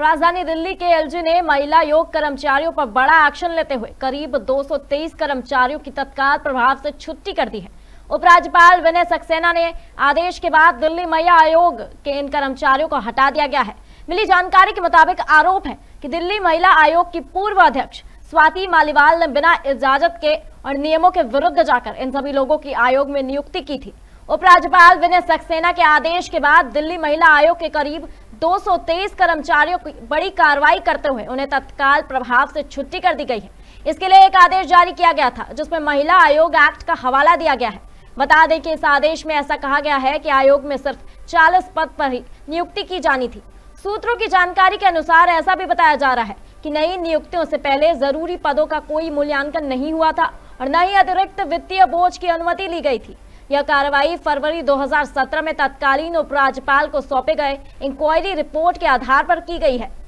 राजधानी दिल्ली के एलजी ने महिला आयोग कर्मचारियों पर बड़ा एक्शन लेते हुए करीब 223 कर्मचारियों की तत्काल प्रभाव से छुट्टी कर दी है। उपराज्यपाल विनय सक्सेना ने आदेश के बाद दिल्ली महिला आयोग के इन कर्मचारियों को हटा दिया गया है। मिली जानकारी के मुताबिक आरोप है कि दिल्ली महिला आयोग की पूर्व अध्यक्ष स्वाति मालिवाल ने बिना इजाजत के और नियमों के विरुद्ध जाकर इन सभी लोगों की आयोग में नियुक्ति की थी। उपराज्यपाल विनय सक्सेना के आदेश के बाद दिल्ली महिला आयोग के करीब 223 कर्मचारियों की बड़ी कार्रवाई करते हुए उन्हें तत्काल प्रभाव से छुट्टी कर दी गई है। इसके लिए एक आदेश जारी किया गया था जिसमें महिला आयोग एक्ट का हवाला दिया गया है। बता दें कि इस आदेश में ऐसा कहा गया है कि आयोग में सिर्फ 40 पद पर ही नियुक्ति की जानी थी। सूत्रों की जानकारी के अनुसार ऐसा भी बताया जा रहा है कि नई नियुक्तियों से पहले जरूरी पदों का कोई मूल्यांकन नहीं हुआ था और न ही अतिरिक्त वित्तीय बोझ की अनुमति ली गई थी। यह कार्रवाई फरवरी 2017 में तत्कालीन उपराज्यपाल को सौंपे गए इंक्वायरी रिपोर्ट के आधार पर की गई है।